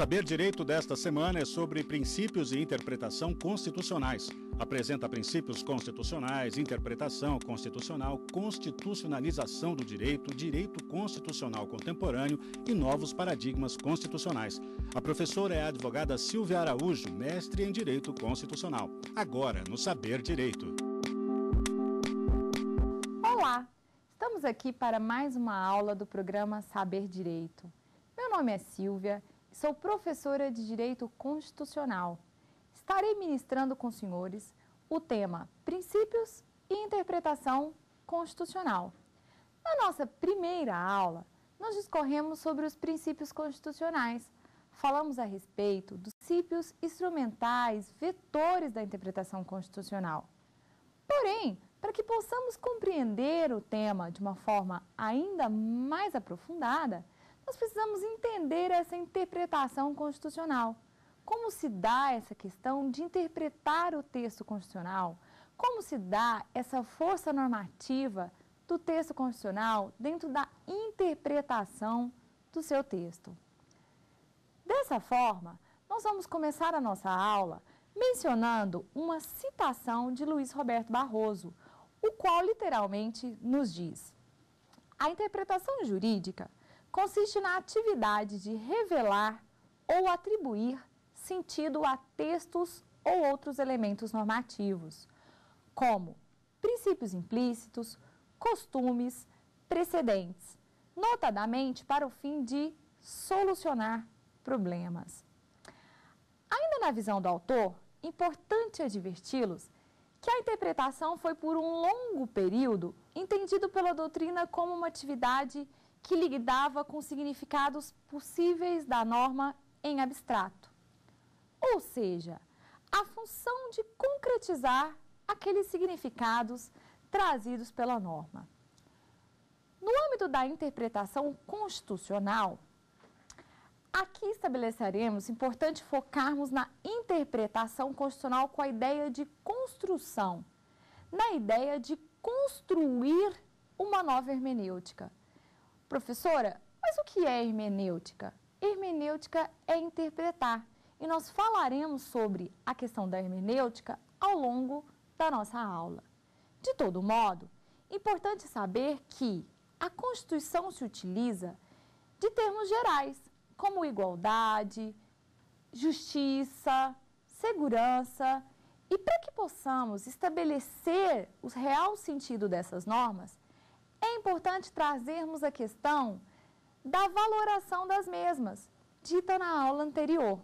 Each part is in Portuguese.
Saber Direito desta semana é sobre princípios e interpretação constitucionais. Apresenta princípios constitucionais, interpretação constitucional, constitucionalização do direito, direito constitucional contemporâneo e novos paradigmas constitucionais. A professora é a advogada Silvia Araújo, mestre em Direito Constitucional. Agora, no Saber Direito. Olá! Estamos aqui para mais uma aula do programa Saber Direito. Meu nome é Silvia. Sou professora de Direito Constitucional. Estarei ministrando com os senhores o tema Princípios e Interpretação Constitucional. Na nossa primeira aula, nós discorremos sobre os princípios constitucionais. Falamos a respeito dos princípios instrumentais, vetores da interpretação constitucional. Porém, para que possamos compreender o tema de uma forma ainda mais aprofundada, nós precisamos entender essa interpretação constitucional. Como se dá essa questão de interpretar o texto constitucional? Como se dá essa força normativa do texto constitucional dentro da interpretação do seu texto? Dessa forma, nós vamos começar a nossa aula mencionando uma citação de Luís Roberto Barroso, o qual literalmente nos diz: a interpretação jurídica consiste na atividade de revelar ou atribuir sentido a textos ou outros elementos normativos, como princípios implícitos, costumes, precedentes, notadamente para o fim de solucionar problemas. Ainda na visão do autor, importante adverti-los que a interpretação foi por um longo período entendido pela doutrina como uma atividade que lidava com significados possíveis da norma em abstrato. Ou seja, a função de concretizar aqueles significados trazidos pela norma. No âmbito da interpretação constitucional, aqui estabeleceremos, importante focarmos na interpretação constitucional com a ideia de construção, na ideia de construir uma nova hermenêutica. Professora, mas o que é hermenêutica? Hermenêutica é interpretar, e nós falaremos sobre a questão da hermenêutica ao longo da nossa aula. De todo modo, importante saber que a Constituição se utiliza de termos gerais, como igualdade, justiça, segurança, e para que possamos estabelecer o real sentido dessas normas, é importante trazermos a questão da valoração das mesmas, dita na aula anterior.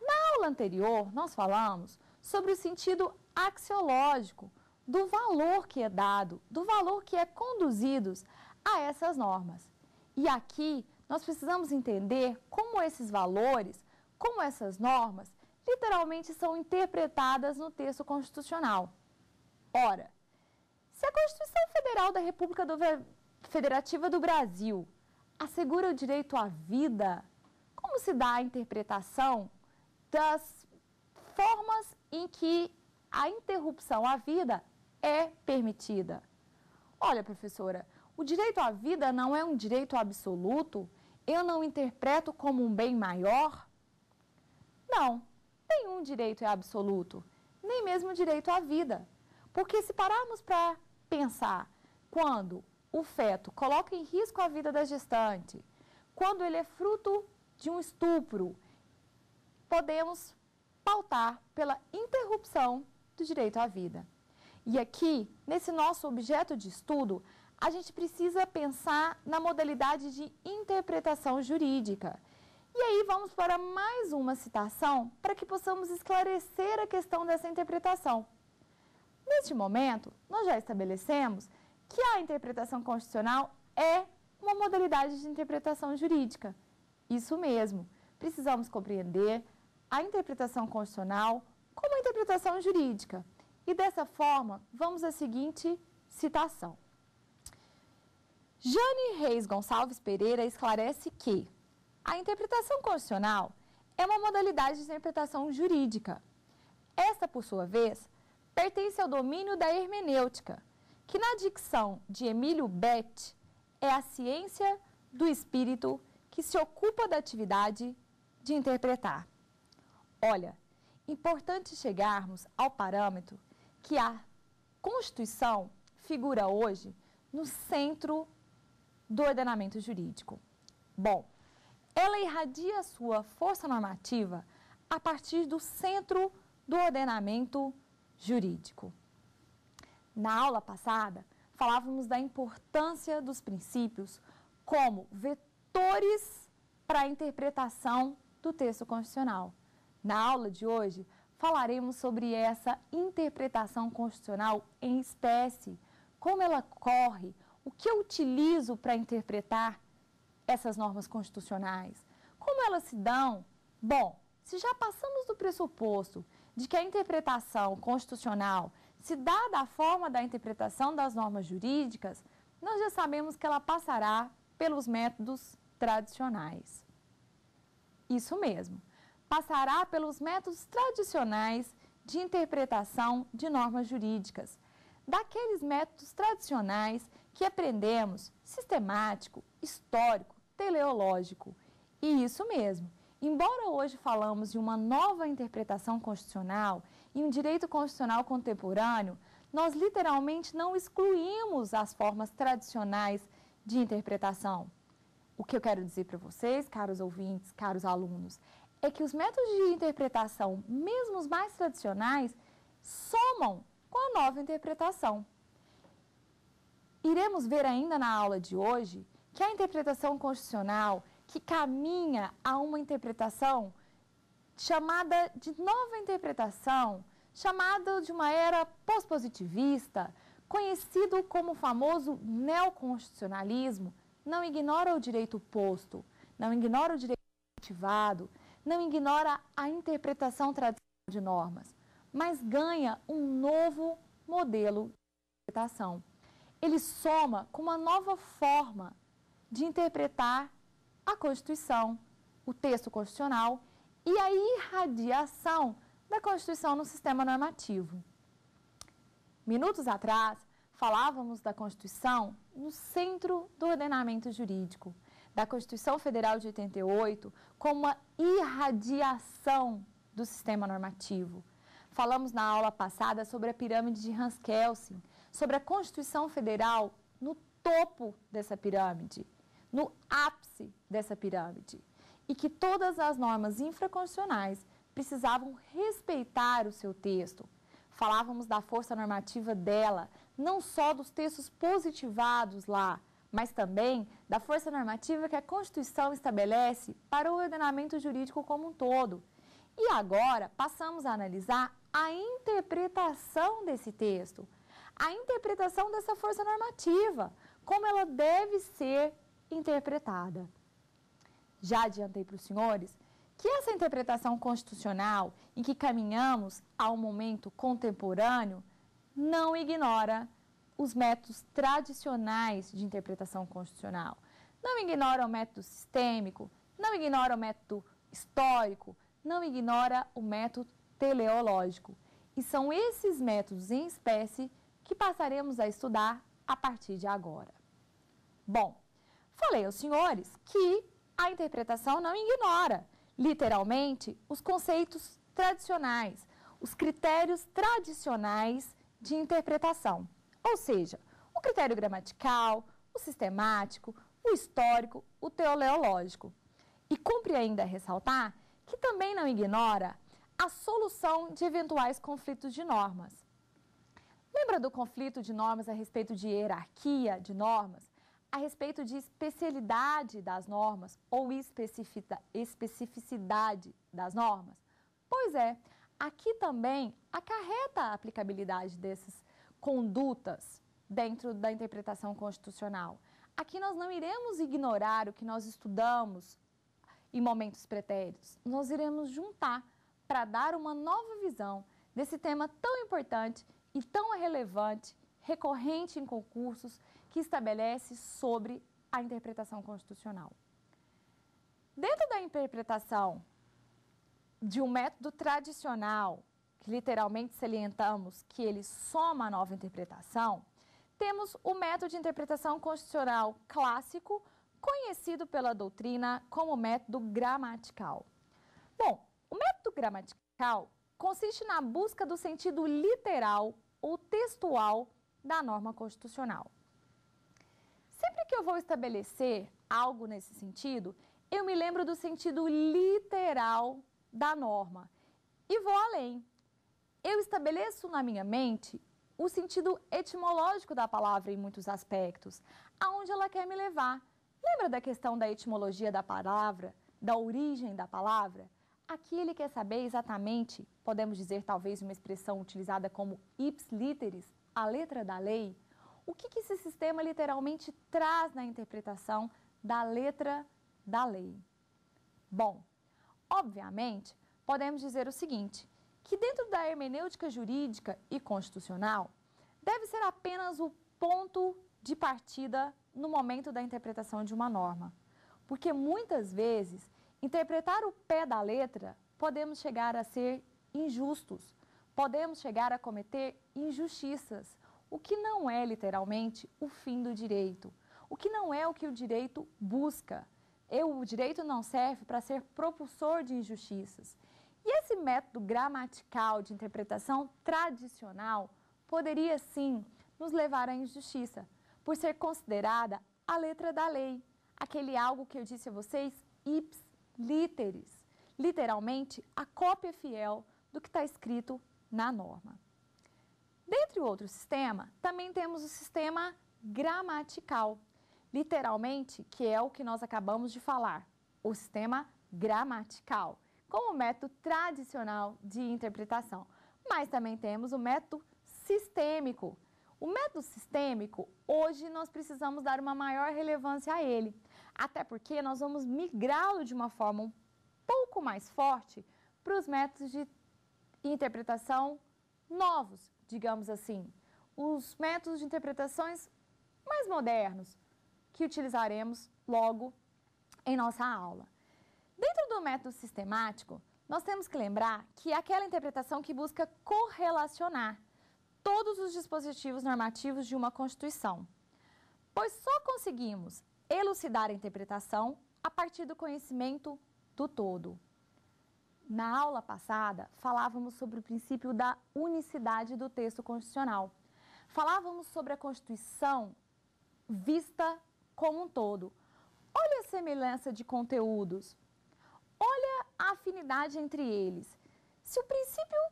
Na aula anterior, nós falamos sobre o sentido axiológico, do valor que é dado, do valor que é conduzido a essas normas. E aqui, nós precisamos entender como esses valores, como essas normas, literalmente são interpretadas no texto constitucional. Ora, se a Constituição Federal da República Federativa do Brasil assegura o direito à vida, como se dá a interpretação das formas em que a interrupção à vida é permitida? Olha, professora, o direito à vida não é um direito absoluto? Eu não interpreto como um bem maior? Não, nenhum direito é absoluto, nem mesmo o direito à vida. Porque se pararmos para pensar, quando o feto coloca em risco a vida da gestante, quando ele é fruto de um estupro, podemos pautar pela interrupção do direito à vida. E aqui, nesse nosso objeto de estudo, a gente precisa pensar na modalidade de interpretação jurídica. E aí vamos para mais uma citação para que possamos esclarecer a questão dessa interpretação. Neste momento, nós já estabelecemos que a interpretação constitucional é uma modalidade de interpretação jurídica. Isso mesmo, precisamos compreender a interpretação constitucional como a interpretação jurídica. E dessa forma, vamos à seguinte citação. Jane Reis Gonçalves Pereira esclarece que a interpretação constitucional é uma modalidade de interpretação jurídica. Esta, por sua vez, pertence ao domínio da hermenêutica, que na dicção de Emílio Betti é a ciência do espírito que se ocupa da atividade de interpretar. Olha, importante chegarmos ao parâmetro que a Constituição figura hoje no centro do ordenamento jurídico. Bom, ela irradia sua força normativa a partir do centro do ordenamento jurídico. Na aula passada, falávamos da importância dos princípios como vetores para a interpretação do texto constitucional. Na aula de hoje, falaremos sobre essa interpretação constitucional em espécie, como ela corre, o que eu utilizo para interpretar essas normas constitucionais, como elas se dão. Bom, se já passamos do pressuposto de que a interpretação constitucional se dá da forma da interpretação das normas jurídicas, nós já sabemos que ela passará pelos métodos tradicionais. Isso mesmo, passará pelos métodos tradicionais de interpretação de normas jurídicas, daqueles métodos tradicionais que aprendemos, sistemático, histórico, teleológico. E isso mesmo, embora hoje falamos de uma nova interpretação constitucional e um direito constitucional contemporâneo, nós literalmente não excluímos as formas tradicionais de interpretação. O que eu quero dizer para vocês, caros ouvintes, caros alunos, é que os métodos de interpretação, mesmo os mais tradicionais, somam com a nova interpretação. Iremos ver ainda na aula de hoje que a interpretação constitucional que caminha a uma interpretação chamada de nova interpretação, chamada de uma era pós-positivista, conhecido como o famoso neoconstitucionalismo, não ignora o direito posto, não ignora o direito ativado, não ignora a interpretação tradicional de normas, mas ganha um novo modelo de interpretação. Ele soma com uma nova forma de interpretar a Constituição, o texto constitucional e a irradiação da Constituição no sistema normativo. Minutos atrás, falávamos da Constituição no centro do ordenamento jurídico, da Constituição Federal de 88 como uma irradiação do sistema normativo. Falamos na aula passada sobre a pirâmide de Hans Kelsen, sobre a Constituição Federal no topo dessa pirâmide, no ápice dessa pirâmide, e que todas as normas infraconstitucionais precisavam respeitar o seu texto. Falávamos da força normativa dela, não só dos textos positivados lá, mas também da força normativa que a Constituição estabelece para o ordenamento jurídico como um todo. E agora passamos a analisar a interpretação desse texto, a interpretação dessa força normativa, como ela deve ser interpretada. Já adiantei para os senhores que essa interpretação constitucional em que caminhamos a um momento contemporâneo não ignora os métodos tradicionais de interpretação constitucional, não ignora o método sistêmico, não ignora o método histórico, não ignora o método teleológico. E são esses métodos em espécie que passaremos a estudar a partir de agora. Bom, falei aos senhores que a interpretação não ignora literalmente os conceitos tradicionais, os critérios tradicionais de interpretação, ou seja, o critério gramatical, o sistemático, o histórico, o teleológico. E cumpre ainda ressaltar que também não ignora a solução de eventuais conflitos de normas. Lembra do conflito de normas a respeito de hierarquia de normas, a respeito de especialidade das normas ou especificidade das normas? Pois é, aqui também acarreta a aplicabilidade dessas condutas dentro da interpretação constitucional. Aqui nós não iremos ignorar o que nós estudamos em momentos pretéritos, nós iremos juntar para dar uma nova visão desse tema tão importante e tão relevante, recorrente em concursos, que estabelece sobre a interpretação constitucional. Dentro da interpretação de um método tradicional, que literalmente salientamos que ele soma a nova interpretação, temos o método de interpretação constitucional clássico conhecido pela doutrina como método gramatical. Bom, o método gramatical consiste na busca do sentido literal ou textual da norma constitucional. Sempre que eu vou estabelecer algo nesse sentido, eu me lembro do sentido literal da norma e vou além. Eu estabeleço na minha mente o sentido etimológico da palavra em muitos aspectos, aonde ela quer me levar. Lembra da questão da etimologia da palavra, da origem da palavra? Aqui ele quer saber exatamente, podemos dizer talvez uma expressão utilizada como ips literis, a letra da lei, o que que esse sistema literalmente traz na interpretação da letra da lei. Bom, obviamente, podemos dizer o seguinte, que dentro da hermenêutica jurídica e constitucional, deve ser apenas o ponto de partida no momento da interpretação de uma norma. Porque muitas vezes, interpretar o pé da letra, podemos chegar a ser injustos, podemos chegar a cometer injustiças, o que não é literalmente o fim do direito, o que não é o que o direito busca. O direito não serve para ser propulsor de injustiças. E esse método gramatical de interpretação tradicional poderia sim nos levar à injustiça, por ser considerada a letra da lei, aquele algo que eu disse a vocês, ips literis, literalmente a cópia fiel do que está escrito na norma. Dentre o outro sistema, também temos o sistema gramatical, literalmente, que é o que nós acabamos de falar, o sistema gramatical, como método tradicional de interpretação. Mas também temos o método sistêmico. O método sistêmico, hoje nós precisamos dar uma maior relevância a ele, até porque nós vamos migrá-lo de uma forma um pouco mais forte para os métodos de interpretação novos, digamos assim, os métodos de interpretações mais modernos, que utilizaremos logo em nossa aula. Dentro do método sistemático, nós temos que lembrar que é aquela interpretação que busca correlacionar todos os dispositivos normativos de uma Constituição, pois só conseguimos elucidar a interpretação a partir do conhecimento do todo. Na aula passada, falávamos sobre o princípio da unicidade do texto constitucional. Falávamos sobre a Constituição vista como um todo. Olha a semelhança de conteúdos, olha a afinidade entre eles. Se o princípio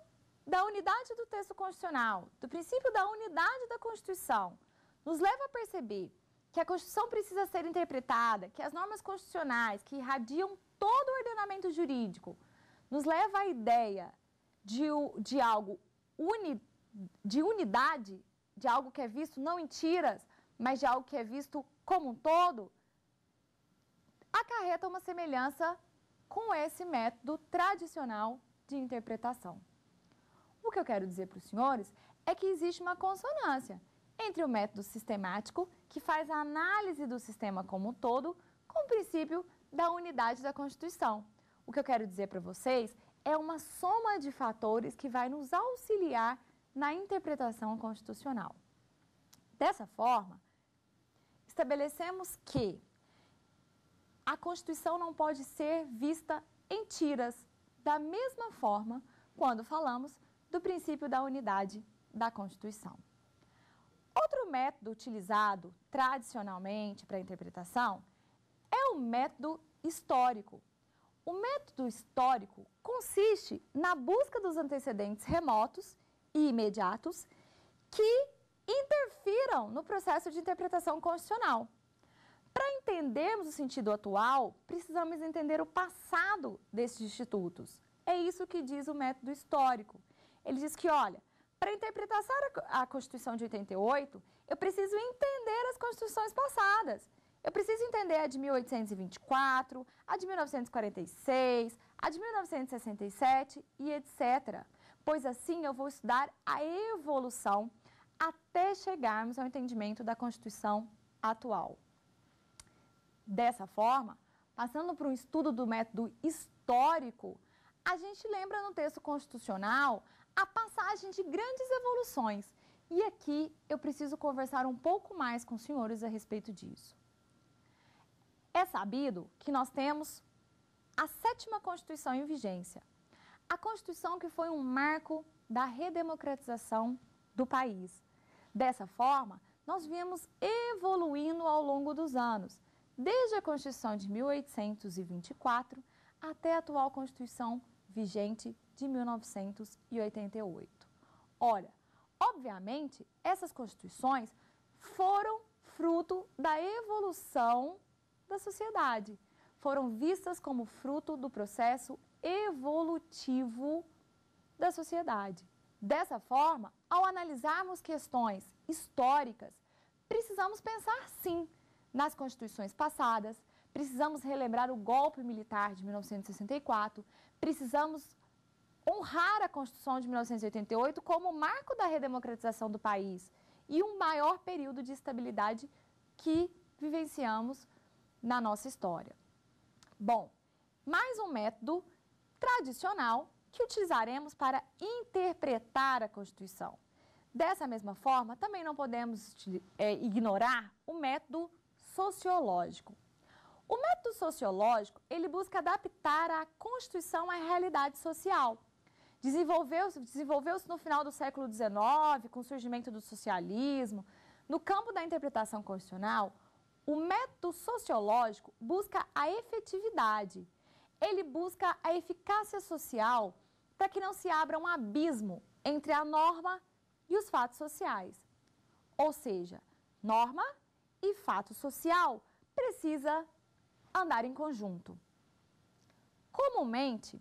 da unidade do texto constitucional, do princípio da unidade da Constituição, nos leva a perceber que a Constituição precisa ser interpretada, que as normas constitucionais que irradiam todo o ordenamento jurídico, nos leva à ideia de algo, de unidade, de algo que é visto não em tiras, mas de algo que é visto como um todo, acarreta uma semelhança com esse método tradicional de interpretação. O que eu quero dizer para os senhores é que existe uma consonância entre o método sistemático, que faz a análise do sistema como um todo, com o princípio da unidade da Constituição. O que eu quero dizer para vocês é uma soma de fatores que vai nos auxiliar na interpretação constitucional. Dessa forma, estabelecemos que a Constituição não pode ser vista em tiras, da mesma forma quando falamos do princípio da unidade da Constituição. Outro método utilizado tradicionalmente para a interpretação é o método histórico. O método histórico consiste na busca dos antecedentes remotos e imediatos que interfiram no processo de interpretação constitucional. Para entendermos o sentido atual, precisamos entender o passado desses institutos. É isso que diz o método histórico. Ele diz que, olha, para interpretar a Constituição de 88, eu preciso entender as Constituições passadas. Eu preciso entender a de 1824, a de 1946, a de 1967 e etc. Pois assim eu vou estudar a evolução até chegarmos ao entendimento da Constituição atual. Dessa forma, passando por um estudo do método histórico, a gente lembra no texto constitucional a passagem de grandes evoluções. E aqui eu preciso conversar um pouco mais com os senhores a respeito disso. É sabido que nós temos a 7ª Constituição em vigência, a Constituição que foi um marco da redemocratização do país. Dessa forma, nós viemos evoluindo ao longo dos anos, desde a Constituição de 1824 até a atual Constituição vigente de 1988. Olha, obviamente, essas constituições foram fruto da evolução da sociedade, foram vistas como fruto do processo evolutivo da sociedade. Dessa forma, ao analisarmos questões históricas, precisamos pensar sim nas constituições passadas, precisamos relembrar o golpe militar de 1964, precisamos honrar a Constituição de 1988 como marco da redemocratização do país e um maior período de estabilidade que vivenciamos na nossa história. Bom, mais um método tradicional que utilizaremos para interpretar a Constituição. Dessa mesma forma, também não podemos ignorar o método sociológico. O método sociológico, ele busca adaptar a Constituição à realidade social. Desenvolveu-se no final do século XIX, com o surgimento do socialismo. No campo da interpretação constitucional, o método sociológico busca a efetividade. Ele busca a eficácia social para que não se abra um abismo entre a norma e os fatos sociais. Ou seja, norma e fato social precisa andar em conjunto. Comumente,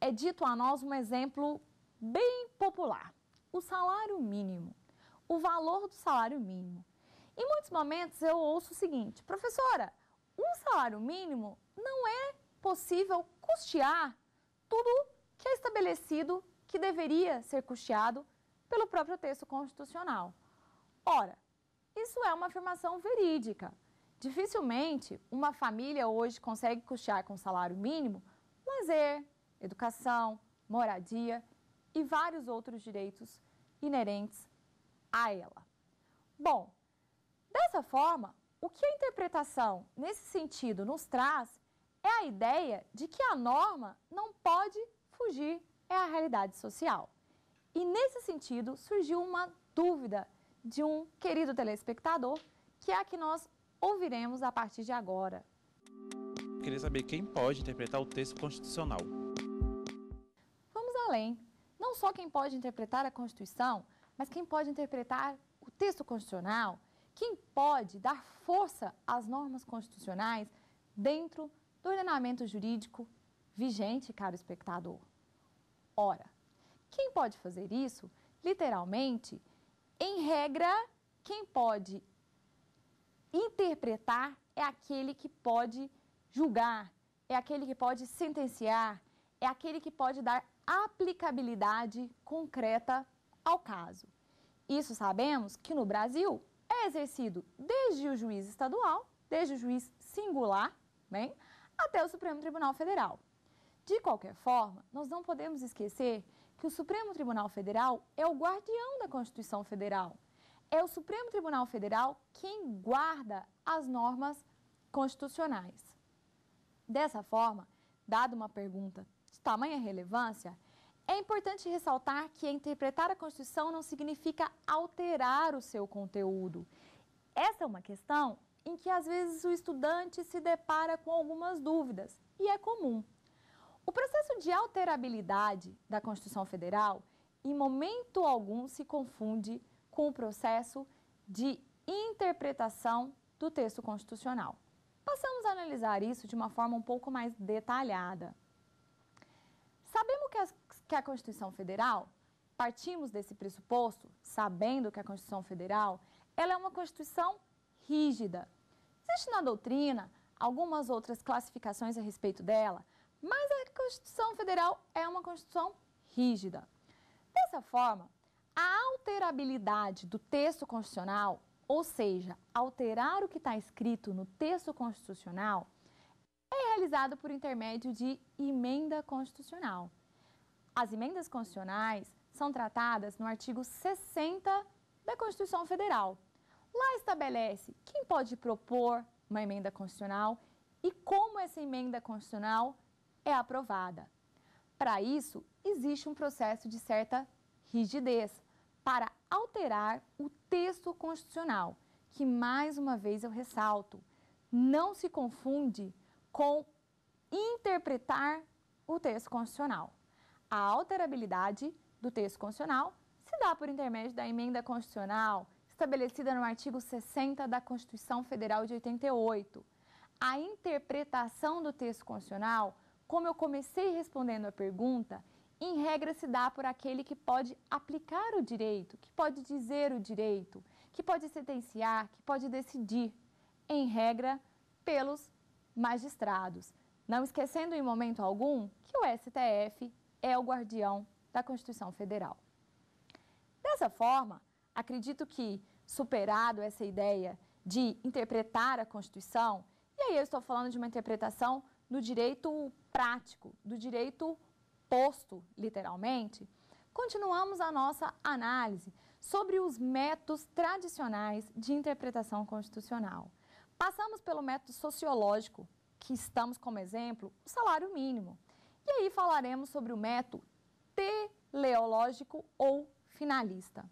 é dito a nós um exemplo bem popular, o salário mínimo, o valor do salário mínimo. Em muitos momentos eu ouço o seguinte: professora, um salário mínimo não é possível custear tudo que é estabelecido que deveria ser custeado pelo próprio texto constitucional. Ora, isso é uma afirmação verídica. Dificilmente uma família hoje consegue custear com salário mínimo lazer, educação, moradia e vários outros direitos inerentes a ela. Bom, dessa forma, o que a interpretação nesse sentido nos traz é a ideia de que a norma não pode fugir à realidade social. E nesse sentido surgiu uma dúvida de um querido telespectador, que é a que nós ouviremos a partir de agora. Eu queria saber quem pode interpretar o texto constitucional. Vamos além. Não só quem pode interpretar a Constituição, mas quem pode interpretar o texto constitucional, quem pode dar força às normas constitucionais dentro do ordenamento jurídico vigente, caro espectador. Ora, quem pode fazer isso, literalmente, em regra, quem pode interpretar é aquele que pode julgar, é aquele que pode sentenciar, é aquele que pode dar aplicabilidade concreta ao caso. Isso sabemos que no Brasil é exercido desde o juiz estadual, desde o juiz singular, bem, até o Supremo Tribunal Federal. De qualquer forma, nós não podemos esquecer que o Supremo Tribunal Federal é o guardião da Constituição Federal. É o Supremo Tribunal Federal quem guarda as normas constitucionais. Dessa forma, dada uma pergunta de tamanha relevância, é importante ressaltar que interpretar a Constituição não significa alterar o seu conteúdo. Essa é uma questão em que, às vezes, o estudante se depara com algumas dúvidas, e é comum. O processo de alterabilidade da Constituição Federal, em momento algum, se confunde com o processo de interpretação do texto constitucional. Passamos a analisar isso de uma forma um pouco mais detalhada. Sabemos que a Constituição Federal, partimos desse pressuposto, sabendo que a Constituição Federal, ela é uma Constituição rígida. Existe na doutrina algumas outras classificações a respeito dela, mas a Constituição Federal é uma Constituição rígida. Dessa forma, a alterabilidade do texto constitucional, ou seja, alterar o que está escrito no texto constitucional, é realizada por intermédio de emenda constitucional. As emendas constitucionais são tratadas no artigo 60 da Constituição Federal. Lá estabelece quem pode propor, uma emenda constitucional e como essa emenda constitucional é aprovada. Para isso, existe um processo de certa rigidez para alterar o texto constitucional, que, mais uma vez, eu ressalto, não se confunde com interpretar o texto constitucional. A alterabilidade do texto constitucional se dá por intermédio da emenda constitucional estabelecida no artigo 60 da Constituição Federal de 88. A interpretação do texto constitucional, como eu comecei respondendo a pergunta, em regra se dá por aquele que pode aplicar o direito, que pode dizer o direito, que pode sentenciar, que pode decidir, em regra, pelos magistrados. Não esquecendo em momento algum que o STF é o guardião da Constituição Federal. Dessa forma, acredito que, superado essa ideia de interpretar a Constituição, e aí eu estou falando de uma interpretação do direito prático, do direito posto, literalmente, continuamos a nossa análise sobre os métodos tradicionais de interpretação constitucional. Passamos pelo método sociológico, que estamos como exemplo, o salário mínimo. E aí falaremos sobre o método teleológico ou finalista.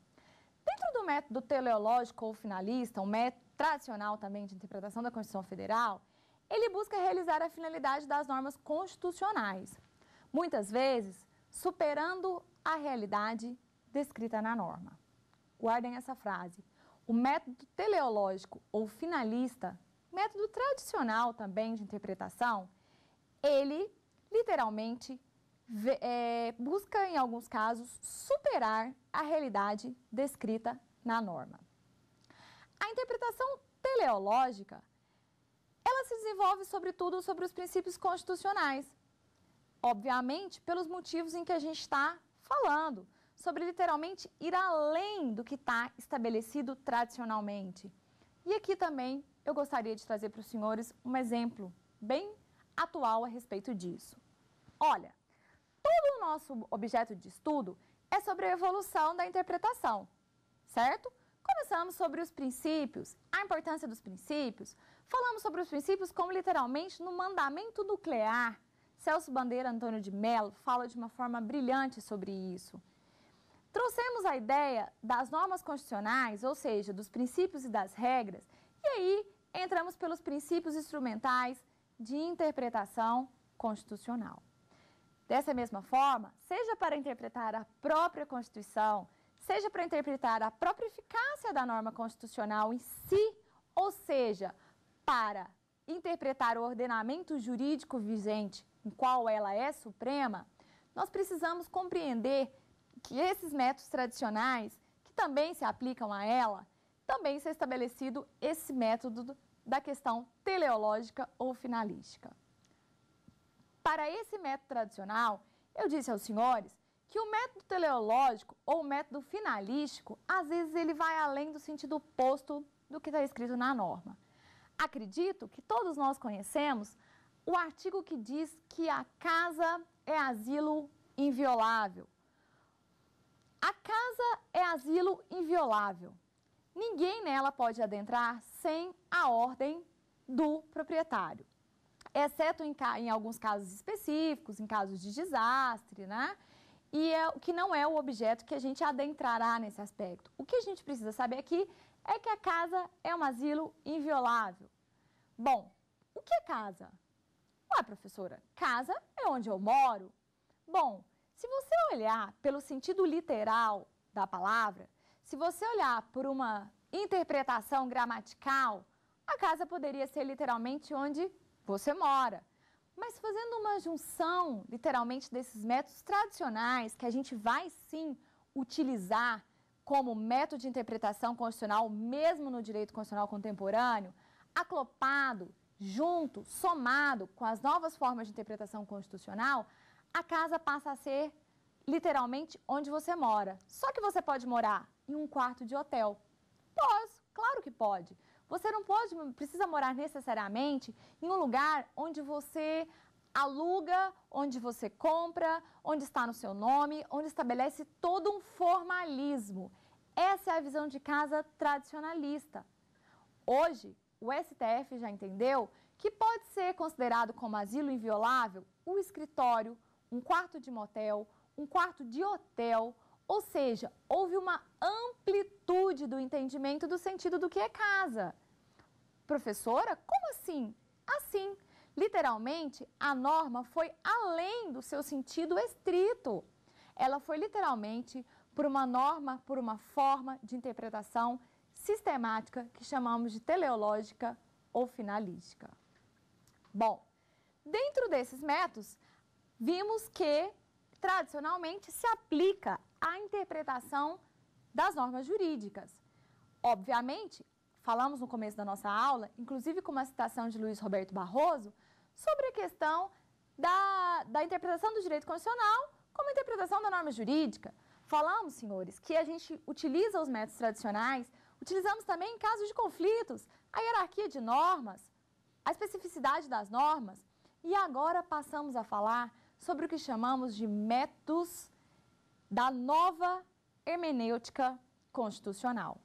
Dentro do método teleológico ou finalista, um método tradicional também de interpretação da Constituição Federal, ele busca realizar a finalidade das normas constitucionais, muitas vezes superando a realidade descrita na norma. Guardem essa frase. O método teleológico ou finalista, método tradicional também de interpretação, ele literalmente busca, em alguns casos, superar a realidade descrita na norma. A interpretação teleológica, ela se desenvolve, sobretudo, sobre os princípios constitucionais. Obviamente, pelos motivos em que a gente está falando, sobre literalmente ir além do que está estabelecido tradicionalmente. E aqui também eu gostaria de trazer para os senhores um exemplo bem atual a respeito disso. Olha, todo o nosso objeto de estudo é sobre a evolução da interpretação, certo? Começamos sobre os princípios, a importância dos princípios, falamos sobre os princípios como literalmente no mandamento nuclear. Celso Bandeira Antônio de Mello fala de uma forma brilhante sobre isso. Trouxemos a ideia das normas constitucionais, ou seja, dos princípios e das regras, e aí entramos pelos princípios instrumentais de interpretação constitucional. Dessa mesma forma, seja para interpretar a própria Constituição, seja para interpretar a própria eficácia da norma constitucional em si, ou seja, para interpretar o ordenamento jurídico vigente, em qual ela é suprema, nós precisamos compreender que esses métodos tradicionais, que também se aplicam a ela, também se é estabelecido esse método da questão teleológica ou finalística. Para esse método tradicional, eu disse aos senhores que o método teleológico ou o método finalístico, às vezes ele vai além do sentido oposto do que está escrito na norma. Acredito que todos nós conhecemos o artigo que diz que a casa é asilo inviolável. A casa é asilo inviolável. Ninguém nela pode adentrar sem a ordem do proprietário, exceto em alguns casos específicos, em casos de desastre, né? E é o que não é o objeto que a gente adentrará nesse aspecto. O que a gente precisa saber aqui é que a casa é um asilo inviolável. Bom, o que é casa? Ué, professora, casa é onde eu moro. Bom, se você olhar pelo sentido literal da palavra, se você olhar por uma interpretação gramatical, a casa poderia ser literalmente onde você mora. Mas fazendo uma junção, literalmente, desses métodos tradicionais que a gente vai, sim, utilizar como método de interpretação constitucional, mesmo no direito constitucional contemporâneo, acoplado, junto, somado com as novas formas de interpretação constitucional, a casa passa a ser, literalmente, onde você mora. Só que você pode morar em um quarto de hotel. Posso, claro que pode. Você não precisa morar necessariamente em um lugar onde você aluga, onde você compra, onde está no seu nome, onde estabelece todo um formalismo. Essa é a visão de casa tradicionalista. Hoje, o STF já entendeu que pode ser considerado como asilo inviolável o escritório, um quarto de motel, um quarto de hotel, ou seja, houve uma amplitude do entendimento do sentido do que é casa. Professora, como assim? Assim, literalmente, a norma foi além do seu sentido estrito. Ela foi literalmente por uma forma de interpretação sistemática que chamamos de teleológica ou finalística. Bom, dentro desses métodos, vimos que tradicionalmente se aplica a interpretação das normas jurídicas. Obviamente, falamos no começo da nossa aula, inclusive com uma citação de Luís Roberto Barroso, sobre a questão da interpretação do direito constitucional como interpretação da norma jurídica. Falamos, senhores, que a gente utiliza os métodos tradicionais, utilizamos também em casos de conflitos, a hierarquia de normas, a especificidade das normas, e agora passamos a falar sobre o que chamamos de métodos da nova hermenêutica constitucional.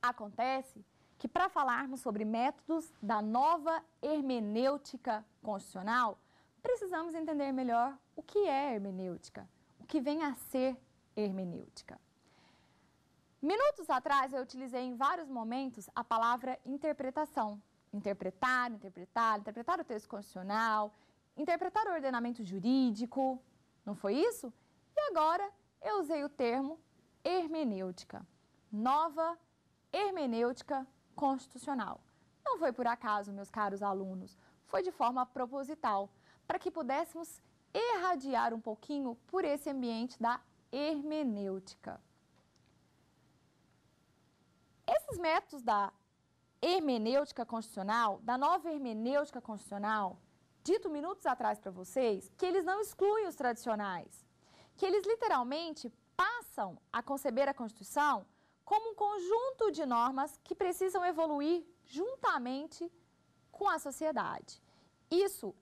Acontece que, para falarmos sobre métodos da nova hermenêutica constitucional, precisamos entender melhor o que é hermenêutica, o que vem a ser hermenêutica. Minutos atrás, eu utilizei em vários momentos a palavra interpretação. Interpretar, interpretar, interpretar o texto constitucional, interpretar o ordenamento jurídico, não foi isso? E agora eu usei o termo hermenêutica, nova hermenêutica constitucional. Não foi por acaso, meus caros alunos, foi de forma proposital, para que pudéssemos irradiar um pouquinho por esse ambiente da hermenêutica. Esses métodos da hermenêutica constitucional, da nova hermenêutica constitucional, dito minutos atrás para vocês, que eles não excluem os tradicionais, que eles literalmente passam a conceber a Constituição como um conjunto de normas que precisam evoluir juntamente com a sociedade. Isso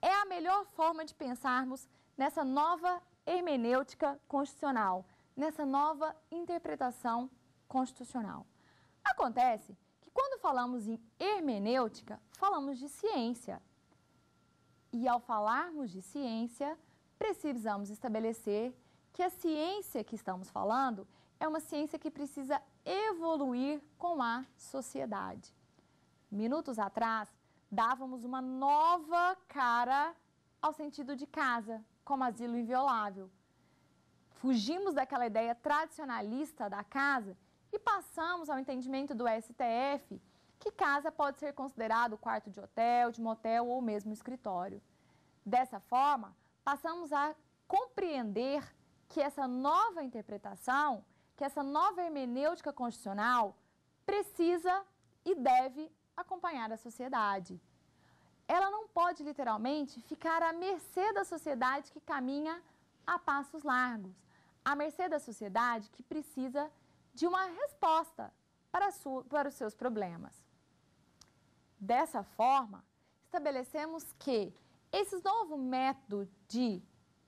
é a melhor forma de pensarmos nessa nova hermenêutica constitucional, nessa nova interpretação constitucional. Acontece que quando falamos em hermenêutica, falamos de ciência. E ao falarmos de ciência, precisamos estabelecer que a ciência que estamos falando é uma ciência que precisa evoluir com a sociedade. Minutos atrás, dávamos uma nova cara ao sentido de casa, como asilo inviolável. Fugimos daquela ideia tradicionalista da casa e passamos ao entendimento do STF, que casa pode ser considerado quarto de hotel, de motel ou mesmo escritório. Dessa forma, passamos a compreender que essa nova interpretação, que essa nova hermenêutica constitucional precisa e deve acompanhar a sociedade. Ela não pode, literalmente, ficar à mercê da sociedade que caminha a passos largos, à mercê da sociedade que precisa de uma resposta para os seus problemas. Dessa forma, estabelecemos que esse novo método de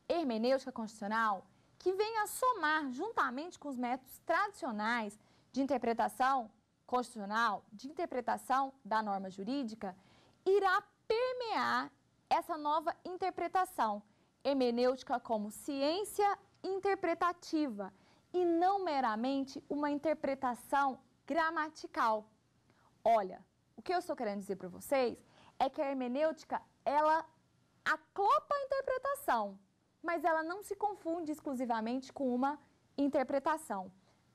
hermenêutica constitucional, que vem a somar juntamente com os métodos tradicionais de interpretação constitucional, de interpretação da norma jurídica, irá permear essa nova interpretação hermenêutica como ciência interpretativa e não meramente uma interpretação gramatical. Olha, o que eu estou querendo dizer para vocês é que a hermenêutica, ela aclopa a interpretação, mas ela não se confunde exclusivamente com uma interpretação.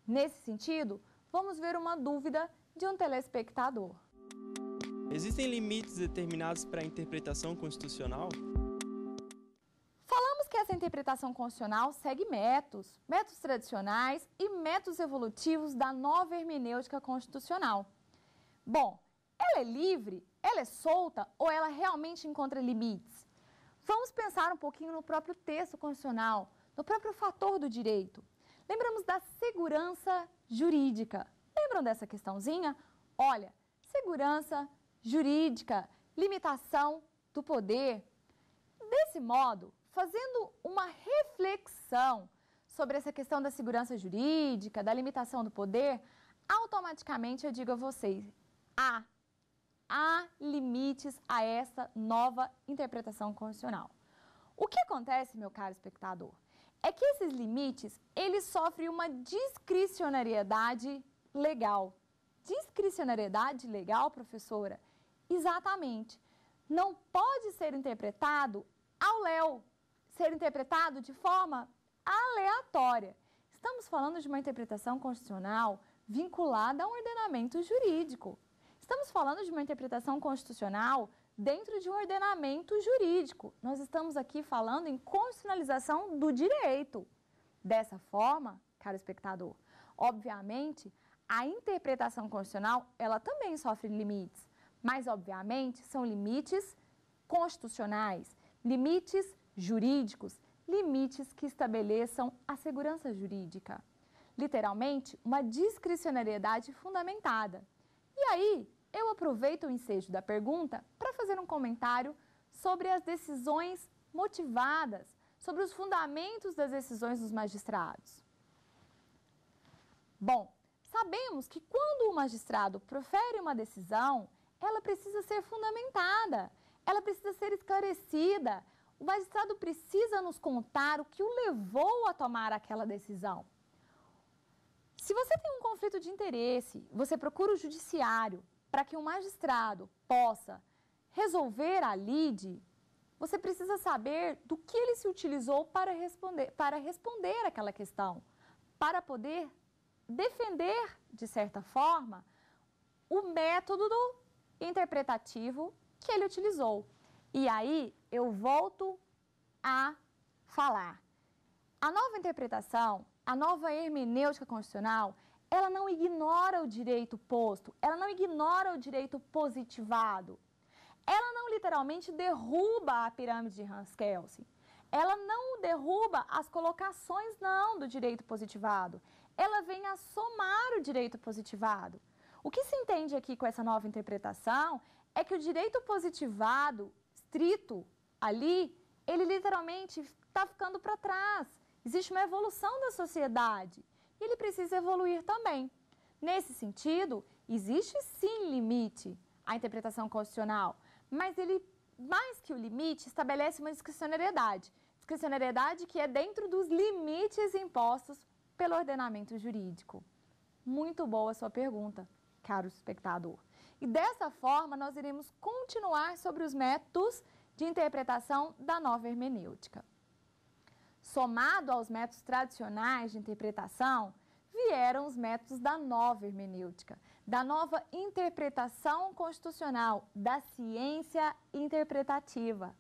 Nesse sentido, vamos ver uma dúvida de um telespectador. Existem limites determinados para a interpretação constitucional? Falamos que essa interpretação constitucional segue métodos tradicionais e métodos evolutivos da nova hermenêutica constitucional. Bom, ela é livre, ela é solta ou ela realmente encontra limites? Vamos pensar um pouquinho no próprio texto constitucional, no próprio fator do direito. Lembramos da segurança jurídica. Lembram dessa questãozinha? Olha, segurança jurídica, limitação do poder. Desse modo, fazendo uma reflexão sobre essa questão da segurança jurídica, da limitação do poder, automaticamente eu digo a vocês Há limites a essa nova interpretação constitucional. O que acontece, meu caro espectador, é que esses limites, eles sofrem uma discricionariedade legal. Discricionariedade legal, professora? Exatamente. Não pode ser interpretado ao léu, ser interpretado de forma aleatória. Estamos falando de uma interpretação constitucional vinculada a um ordenamento jurídico. Estamos falando de uma interpretação constitucional dentro de um ordenamento jurídico. Nós estamos aqui falando em constitucionalização do direito. Dessa forma, caro espectador, obviamente, a interpretação constitucional, ela também sofre limites, mas, obviamente, são limites constitucionais, limites jurídicos, limites que estabeleçam a segurança jurídica. Literalmente, uma discricionariedade fundamentada. E aí, eu aproveito o ensejo da pergunta para fazer um comentário sobre as decisões motivadas, sobre os fundamentos das decisões dos magistrados. Bom, sabemos que quando o magistrado profere uma decisão, ela precisa ser fundamentada, ela precisa ser esclarecida. O magistrado precisa nos contar o que o levou a tomar aquela decisão. Se você tem um conflito de interesse, você procura o judiciário para que o magistrado possa resolver a lide, você precisa saber do que ele se utilizou para responder aquela questão, para poder defender, de certa forma, o método interpretativo que ele utilizou. E aí, eu volto a falar. A nova interpretação, a nova hermenêutica constitucional, ela não ignora o direito posto, ela não ignora o direito positivado. Ela não literalmente derruba a pirâmide de Hans Kelsen. Ela não derruba as colocações, não, do direito positivado. Ela vem a somar o direito positivado. O que se entende aqui com essa nova interpretação é que o direito positivado, estrito, ali, ele literalmente está ficando para trás. Existe uma evolução da sociedade e ele precisa evoluir também. Nesse sentido, existe sim limite à interpretação constitucional, mas ele, mais que o limite, estabelece uma discricionariedade. Discricionariedade que é dentro dos limites impostos pelo ordenamento jurídico. Muito boa a sua pergunta, caro espectador. E dessa forma, nós iremos continuar sobre os métodos de interpretação da nova hermenêutica. Somado aos métodos tradicionais de interpretação, vieram os métodos da nova hermenêutica, da nova interpretação constitucional, da ciência interpretativa.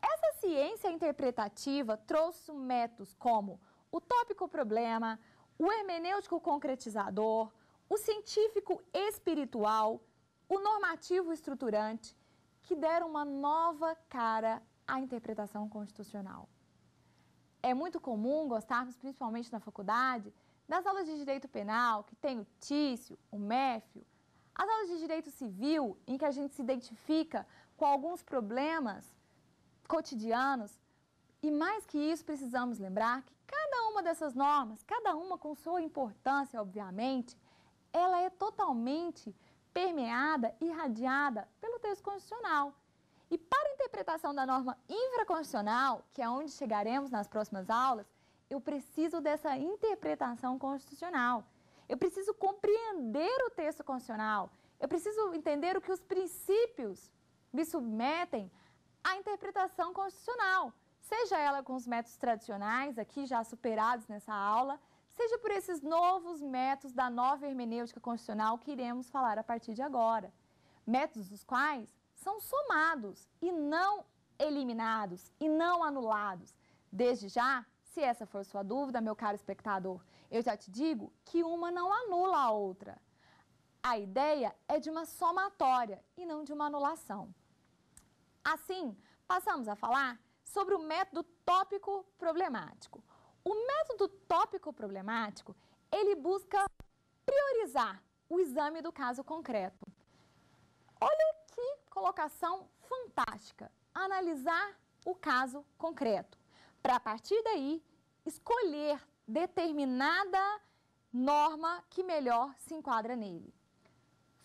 Essa ciência interpretativa trouxe métodos como o tópico-problema, o hermenêutico-concretizador, o científico-espiritual, o normativo-estruturante, que deram uma nova cara à interpretação constitucional. É muito comum gostarmos, principalmente na faculdade, das aulas de direito penal, que tem o tício, o méfio, as aulas de direito civil, em que a gente se identifica com alguns problemas cotidianos. E mais que isso, precisamos lembrar que cada uma dessas normas, cada uma com sua importância, obviamente, ela é totalmente permeada e irradiada pelo texto constitucional. E para a interpretação da norma infraconstitucional, que é onde chegaremos nas próximas aulas, eu preciso dessa interpretação constitucional. Eu preciso compreender o texto constitucional. Eu preciso entender o que os princípios me submetem à interpretação constitucional, seja ela com os métodos tradicionais, aqui já superados nessa aula, seja por esses novos métodos da nova hermenêutica constitucional que iremos falar a partir de agora. Métodos dos quais são somados e não eliminados e não anulados. Desde já, se essa for sua dúvida, meu caro espectador, eu já te digo que uma não anula a outra. A ideia é de uma somatória e não de uma anulação. Assim, passamos a falar sobre o método tópico problemático. O método tópico problemático, ele busca priorizar o exame do caso concreto. Olha que colocação fantástica, analisar o caso concreto, para a partir daí escolher determinada norma que melhor se enquadra nele.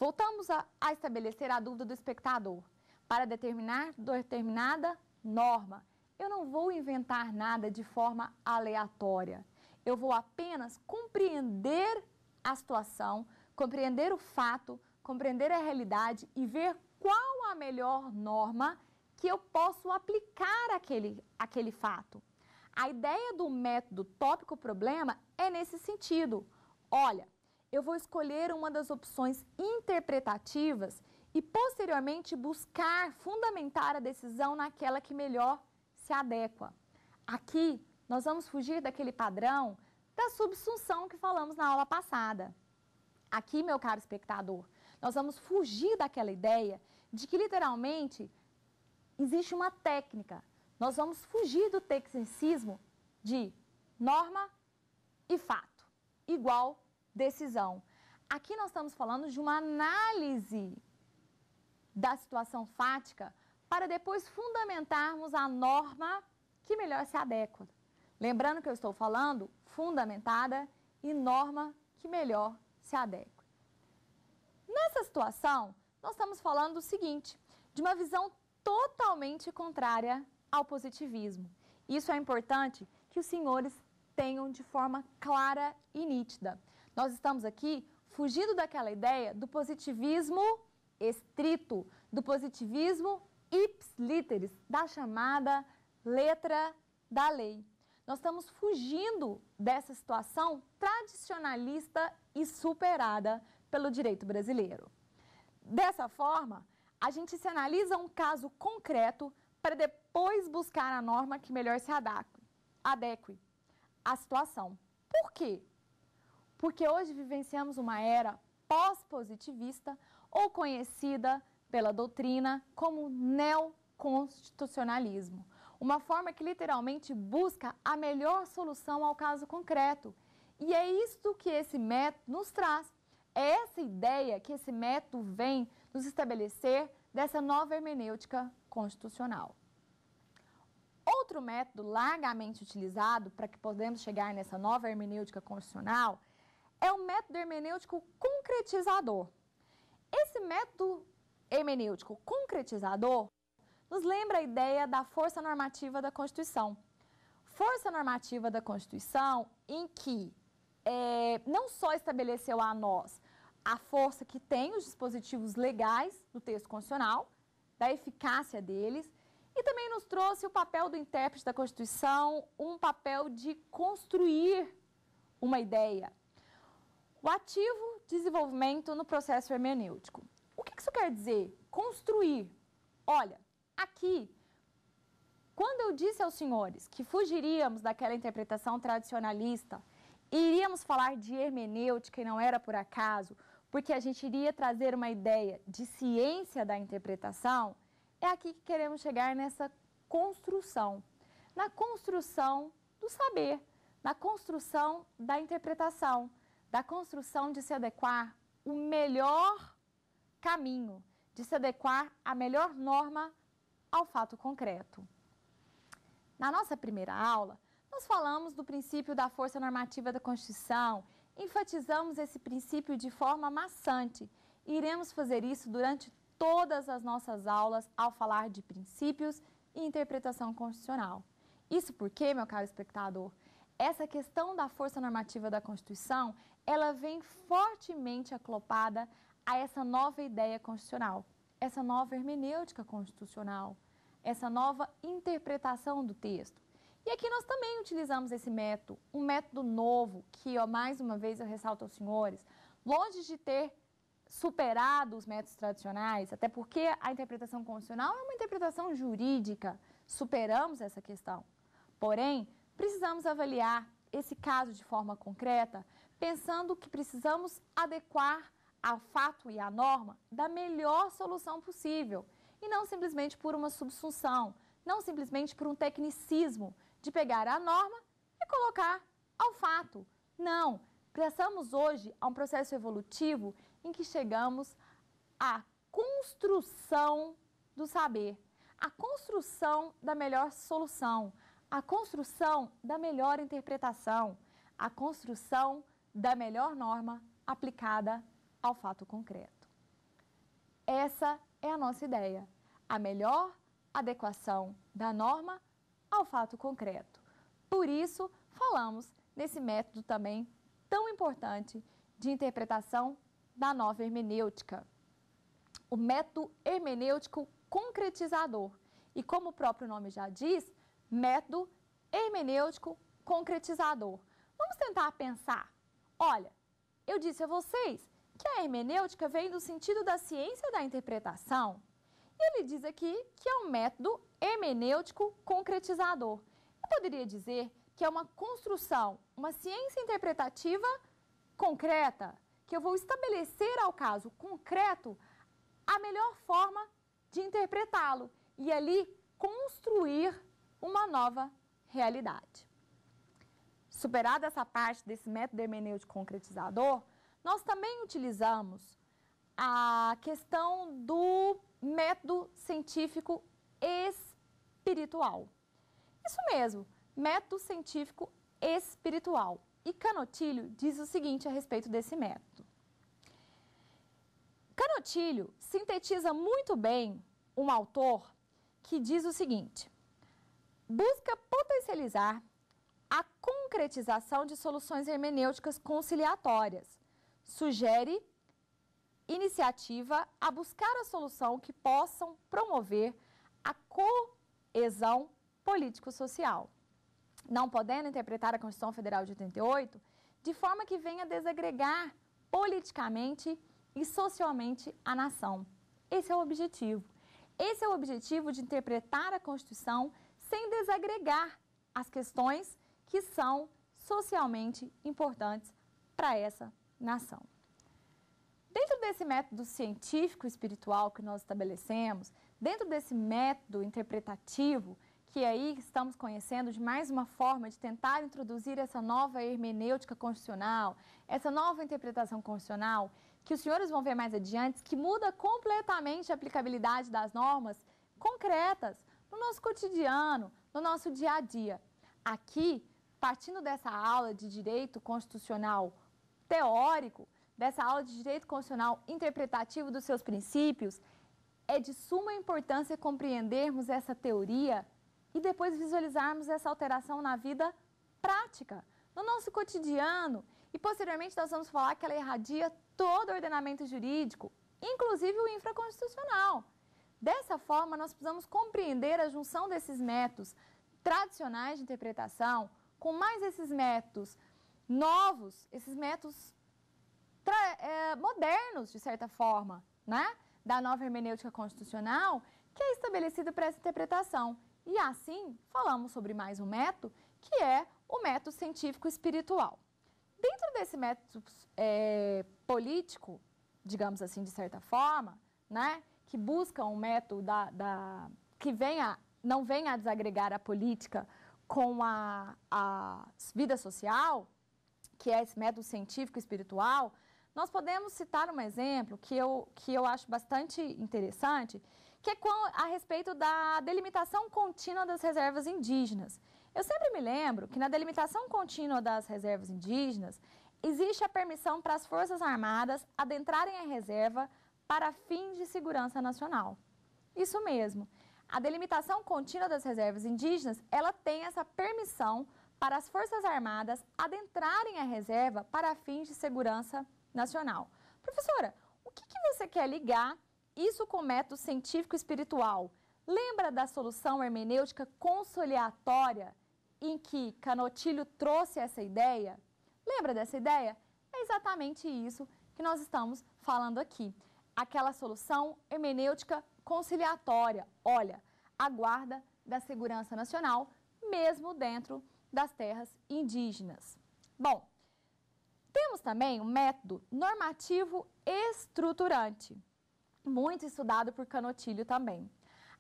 Voltamos a estabelecer a dúvida do espectador. Para determinar determinada norma, eu não vou inventar nada de forma aleatória. Eu vou apenas compreender a situação, compreender o fato, compreender a realidade e ver qual a melhor norma que eu posso aplicar àquele fato. A ideia do método tópico-problema é nesse sentido. Olha, eu vou escolher uma das opções interpretativas e, posteriormente, buscar fundamentar a decisão naquela que melhor se adequa. Aqui, nós vamos fugir daquele padrão da subsunção que falamos na aula passada. Aqui, meu caro espectador, nós vamos fugir daquela ideia de que, literalmente, existe uma técnica. Nós vamos fugir do tecnicismo de norma e fato, igual decisão. Aqui nós estamos falando de uma análise da situação fática para depois fundamentarmos a norma que melhor se adequa. Lembrando que eu estou falando fundamentada e norma que melhor se adequa. Nessa situação, nós estamos falando o seguinte, de uma visão totalmente contrária ao positivismo. Isso é importante que os senhores tenham de forma clara e nítida. Nós estamos aqui fugindo daquela ideia do positivismo estrito, do positivismo ips literis, da chamada letra da lei. Nós estamos fugindo dessa situação tradicionalista e superada pelo direito brasileiro. Dessa forma, a gente se analisa um caso concreto para depois buscar a norma que melhor se adeque à situação. Por quê? Porque hoje vivenciamos uma era pós-positivista ou conhecida pela doutrina como neoconstitucionalismo. Uma forma que literalmente busca a melhor solução ao caso concreto. E é isso que esse método nos traz. É essa ideia que esse método vem nos estabelecer dessa nova hermenêutica constitucional. Outro método largamente utilizado para que podemos chegar nessa nova hermenêutica constitucional é o método hermenêutico concretizador. Esse método hermenêutico concretizador nos lembra a ideia da força normativa da Constituição. Força normativa da Constituição em que não só estabeleceu a nós a força que tem os dispositivos legais do texto constitucional, da eficácia deles, e também nos trouxe o papel do intérprete da Constituição, um papel de construir uma ideia. O ativo desenvolvimento no processo hermenêutico. O que isso quer dizer? Construir. Olha, aqui, quando eu disse aos senhores que fugiríamos daquela interpretação tradicionalista e iríamos falar de hermenêutica, e não era por acaso, porque a gente iria trazer uma ideia de ciência da interpretação, é aqui que queremos chegar nessa construção, na construção do saber, na construção da interpretação, da construção de se adequar o melhor caminho, de se adequar à melhor norma ao fato concreto. Na nossa primeira aula, nós falamos do princípio da força normativa da Constituição, enfatizamos esse princípio de forma maçante e iremos fazer isso durante todas as nossas aulas ao falar de princípios e interpretação constitucional. Isso porque, meu caro espectador, essa questão da força normativa da Constituição, ela vem fortemente acoplada a essa nova ideia constitucional, essa nova hermenêutica constitucional, essa nova interpretação do texto. E aqui nós também utilizamos esse método, um método novo que, ó, mais uma vez eu ressalto aos senhores, longe de ter superado os métodos tradicionais, até porque a interpretação constitucional é uma interpretação jurídica, superamos essa questão. Porém, precisamos avaliar esse caso de forma concreta, pensando que precisamos adequar ao fato e à norma da melhor solução possível, e não simplesmente por uma subsunção, não simplesmente por um tecnicismo de pegar a norma e colocar ao fato. Não, passamos hoje a um processo evolutivo em que chegamos à construção do saber, à construção da melhor solução, à construção da melhor interpretação, à construção da melhor norma aplicada ao fato concreto. Essa é a nossa ideia, a melhor adequação da norma ao fato concreto. Por isso, falamos nesse método também tão importante de interpretação da nova hermenêutica, o método hermenêutico concretizador. E como o próprio nome já diz, método hermenêutico concretizador. Vamos tentar pensar. Olha, eu disse a vocês que a hermenêutica vem do sentido da ciência da interpretação. E ele diz aqui que é um método hermenêutico concretizador. Eu poderia dizer que é uma construção, uma ciência interpretativa concreta, que eu vou estabelecer ao caso concreto a melhor forma de interpretá-lo e ali construir uma nova realidade. Superada essa parte desse método hermenêutico concretizador, nós também utilizamos a questão do método científico espiritual. Isso mesmo, método científico espiritual. E Canotilho diz o seguinte a respeito desse método. Canotilho sintetiza muito bem um autor que diz o seguinte: busca potencializar a concretização de soluções hermenêuticas conciliatórias. Sugere iniciativa a buscar a solução que possam promover a coesão político-social, não podendo interpretar a Constituição Federal de 88 de forma que venha desagregar politicamente e socialmente a nação. Esse é o objetivo. Esse é o objetivo de interpretar a Constituição sem desagregar as questões que são socialmente importantes para essa nação. Dentro desse método científico espiritual que nós estabelecemos, dentro desse método interpretativo, que aí estamos conhecendo de mais uma forma de tentar introduzir essa nova hermenêutica constitucional, essa nova interpretação constitucional, que os senhores vão ver mais adiante, que muda completamente a aplicabilidade das normas concretas no nosso cotidiano, no nosso dia a dia. Aqui, partindo dessa aula de direito constitucional teórico, dessa aula de direito constitucional interpretativo dos seus princípios, é de suma importância compreendermos essa teoria e depois visualizarmos essa alteração na vida prática, no nosso cotidiano. E, posteriormente, nós vamos falar que ela irradia todo o ordenamento jurídico, inclusive o infraconstitucional. Dessa forma, nós precisamos compreender a junção desses métodos tradicionais de interpretação com mais esses métodos novos, esses métodos modernos, de certa forma, né, da nova hermenêutica constitucional, que é estabelecida para essa interpretação. E assim, falamos sobre mais um método, que é o método científico espiritual. Dentro desse método político, digamos assim, de certa forma, né, que busca um método que não venha a desagregar a política com a vida social, que é esse método científico espiritual, nós podemos citar um exemplo que eu acho bastante interessante, que é a respeito da delimitação contínua das reservas indígenas. Eu sempre me lembro que na delimitação contínua das reservas indígenas, existe a permissão para as Forças Armadas adentrarem a reserva para fins de segurança nacional. Isso mesmo, a delimitação contínua das reservas indígenas, ela tem essa permissão para as Forças Armadas adentrarem a reserva para fins de segurança nacional. Professora, o que você quer ligar isso com o método científico espiritual? Lembra da solução hermenêutica conciliatória em que Canotilho trouxe essa ideia? Lembra dessa ideia? É exatamente isso que nós estamos falando aqui. Aquela solução hermenêutica conciliatória, olha, a guarda da segurança nacional, mesmo dentro das terras indígenas. Bom, temos também o método normativo estruturante, muito estudado por Canotilho também.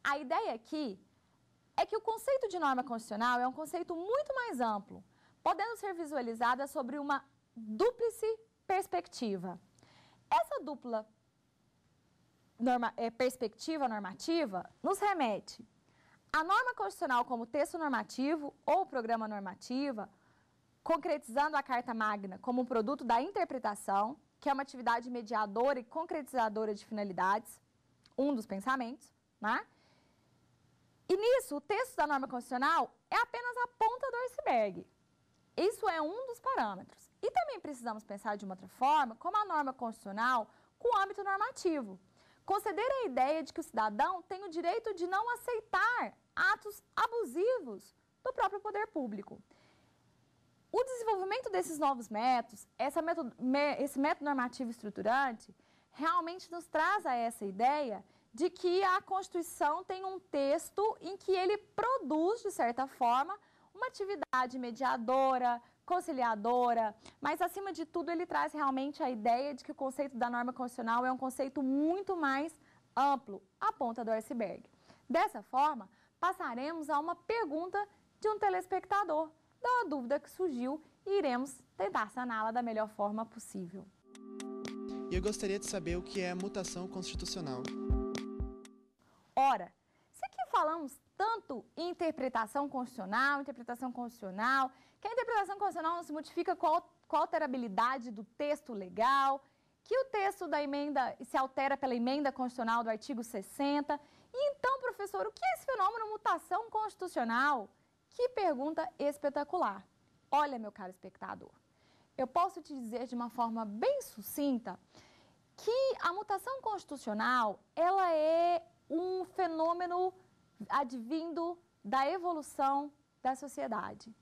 A ideia aqui é que o conceito de norma constitucional é um conceito muito mais amplo, podendo ser visualizada sobre uma dúplice perspectiva. Essa dupla perspectiva normativa nos remete à norma constitucional como texto normativo ou programa normativo, concretizando a Carta Magna como um produto da interpretação, que é uma atividade mediadora e concretizadora de finalidades, um dos pensamentos, né? E nisso, o texto da norma constitucional é apenas a ponta do iceberg. Isso é um dos parâmetros. E também precisamos pensar de uma outra forma, como a norma constitucional com âmbito normativo. Conceder a ideia de que o cidadão tem o direito de não aceitar atos abusivos do próprio poder público. O desenvolvimento desses novos métodos, esse método normativo estruturante, realmente nos traz a essa ideia de que a Constituição tem um texto em que ele produz, de certa forma, uma atividade mediadora, conciliadora, mas, acima de tudo, ele traz realmente a ideia de que o conceito da norma constitucional é um conceito muito mais amplo, a ponta do iceberg. Dessa forma, passaremos a uma pergunta de um telespectador, da uma dúvida que surgiu e iremos tentar saná-la da melhor forma possível. Eu gostaria de saber o que é a mutação constitucional. Ora, se aqui falamos tanto em interpretação constitucional, que a interpretação constitucional não se modifica com a alterabilidade do texto legal, que o texto da emenda se altera pela emenda constitucional do artigo 60. E então, professor, o que é esse fenômeno mutação constitucional? Que pergunta espetacular! Olha, meu caro espectador, eu posso te dizer de uma forma bem sucinta que a mutação constitucional, ela é um fenômeno advindo da evolução da sociedade.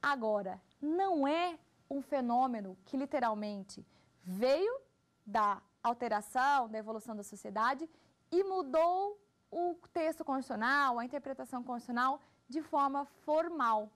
Agora, não é um fenômeno que literalmente veio da alteração, da evolução da sociedade e mudou o texto constitucional, a interpretação constitucional de forma formal.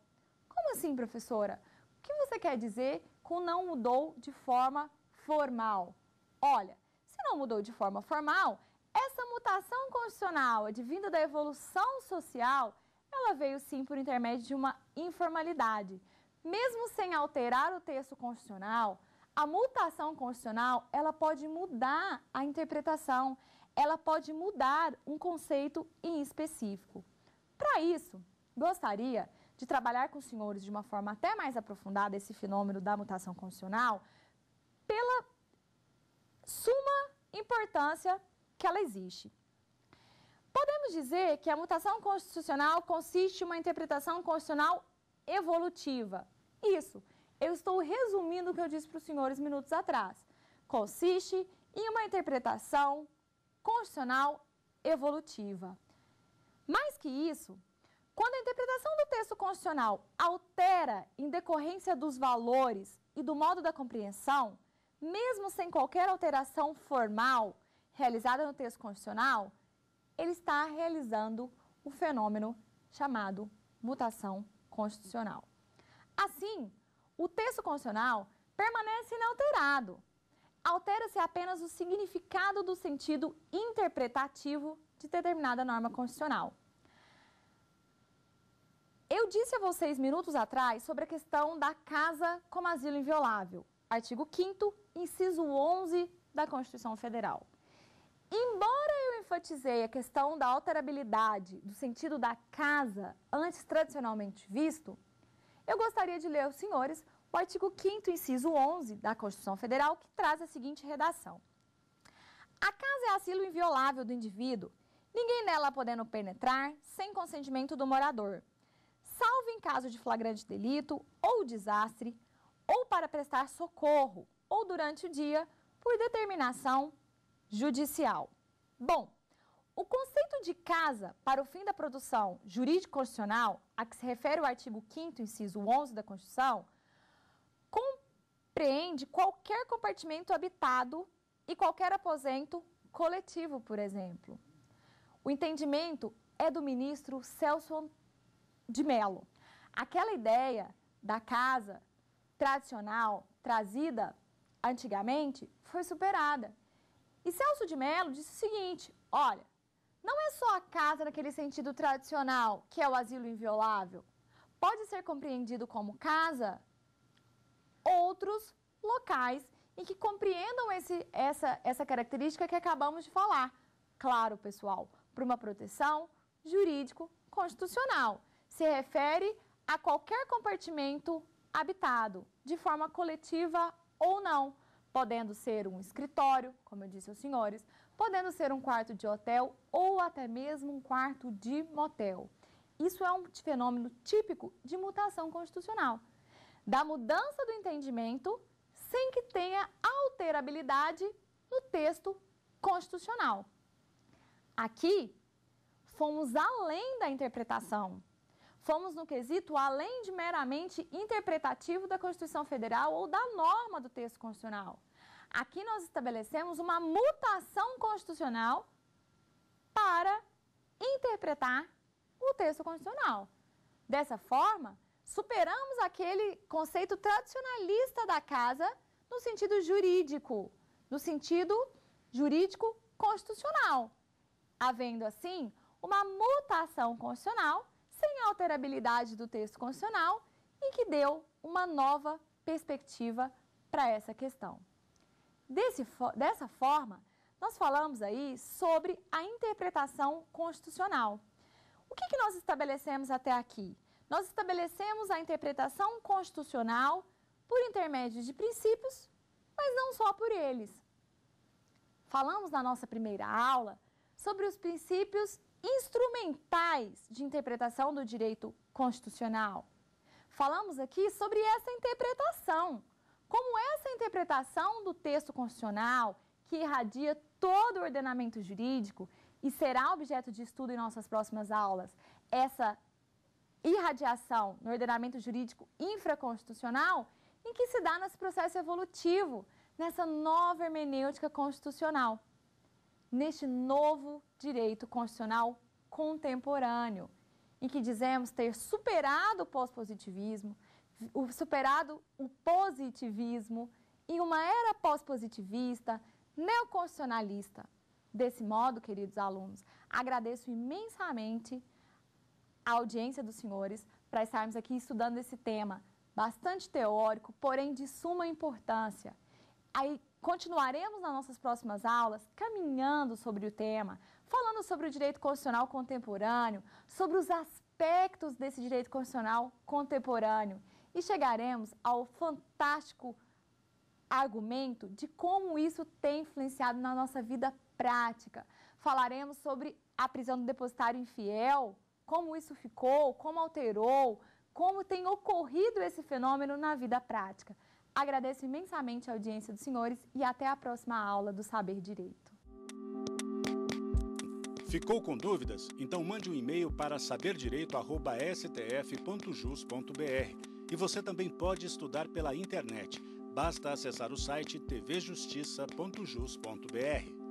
Como assim, professora? O que você quer dizer com não mudou de forma formal? Olha, se não mudou de forma formal, essa mutação constitucional advinda da evolução social, ela veio sim por intermédio de uma informalidade. Mesmo sem alterar o texto constitucional, a mutação constitucional, ela pode mudar a interpretação, ela pode mudar um conceito em específico. Para isso, gostaria de trabalhar com os senhores de uma forma até mais aprofundada esse fenômeno da mutação constitucional pela suma importância que ela existe. Podemos dizer que a mutação constitucional consiste em uma interpretação constitucional evolutiva. Isso, eu estou resumindo o que eu disse para os senhores minutos atrás. Consiste em uma interpretação constitucional evolutiva. Mais que isso, quando a interpretação do texto constitucional altera em decorrência dos valores e do modo da compreensão, mesmo sem qualquer alteração formal realizada no texto constitucional, ele está realizando o fenômeno chamado mutação constitucional. Assim, o texto constitucional permanece inalterado. Altera-se apenas o significado do sentido interpretativo de determinada norma constitucional. Eu disse a vocês minutos atrás sobre a questão da casa como asilo inviolável, artigo 5º, inciso 11 da Constituição Federal. Embora eu enfatizei a questão da alterabilidade do sentido da casa antes tradicionalmente visto, eu gostaria de ler aos senhores o artigo 5º, inciso 11 da Constituição Federal, que traz a seguinte redação. A casa é asilo inviolável do indivíduo, ninguém nela podendo penetrar sem consentimento do morador, salvo em caso de flagrante delito ou desastre, ou para prestar socorro, ou durante o dia, por determinação judicial. Bom, o conceito de casa para o fim da produção jurídico-constitucional, a que se refere o artigo 5º, inciso 11 da Constituição, compreende qualquer compartimento habitado e qualquer aposento coletivo, por exemplo. O entendimento é do ministro Celso de Mello. Aquela ideia da casa tradicional, trazida antigamente, foi superada. E Celso de Mello disse o seguinte, olha, não é só a casa naquele sentido tradicional, que é o asilo inviolável. Pode ser compreendido como casa outros locais em que compreendam essa característica que acabamos de falar. Claro, pessoal, para uma proteção jurídico-constitucional. Se refere a qualquer compartimento habitado, de forma coletiva ou não. Podendo ser um escritório, como eu disse aos senhores, podendo ser um quarto de hotel ou até mesmo um quarto de motel. Isso é um fenômeno típico de mutação constitucional, da mudança do entendimento sem que tenha alterabilidade no texto constitucional. Aqui, fomos além da interpretação. Fomos no quesito além de meramente interpretativo da Constituição Federal ou da norma do texto constitucional. Aqui nós estabelecemos uma mutação constitucional para interpretar o texto constitucional. Dessa forma, superamos aquele conceito tradicionalista da casa no sentido jurídico constitucional, havendo assim uma mutação constitucional sem alterabilidade do texto constitucional e que deu uma nova perspectiva para essa questão. Dessa forma, nós falamos aí sobre a interpretação constitucional. O que nós estabelecemos até aqui? Nós estabelecemos a interpretação constitucional por intermédio de princípios, mas não só por eles. Falamos na nossa primeira aula sobre os princípios instrumentais de interpretação do direito constitucional. Falamos aqui sobre essa interpretação, como essa interpretação do texto constitucional, que irradia todo o ordenamento jurídico e será objeto de estudo em nossas próximas aulas, essa irradiação no ordenamento jurídico infraconstitucional, em que se dá nesse processo evolutivo, nessa nova hermenêutica constitucional, neste novo direito constitucional contemporâneo, em que dizemos ter superado o pós-positivismo, superado o positivismo em uma era pós-positivista, neoconstitucionalista. Desse modo, queridos alunos, agradeço imensamente a audiência dos senhores para estarmos aqui estudando esse tema bastante teórico, porém de suma importância. Aí, continuaremos nas nossas próximas aulas caminhando sobre o tema, falando sobre o direito constitucional contemporâneo, sobre os aspectos desse direito constitucional contemporâneo e chegaremos ao fantástico argumento de como isso tem influenciado na nossa vida prática. Falaremos sobre a prisão do depositário infiel, como isso ficou, como alterou, como tem ocorrido esse fenômeno na vida prática. Agradeço imensamente a audiência dos senhores e até a próxima aula do Saber Direito. Ficou com dúvidas? Então mande um e-mail para saberdireito@stf.jus.br. E você também pode estudar pela internet. Basta acessar o site tvjustiça.jus.br.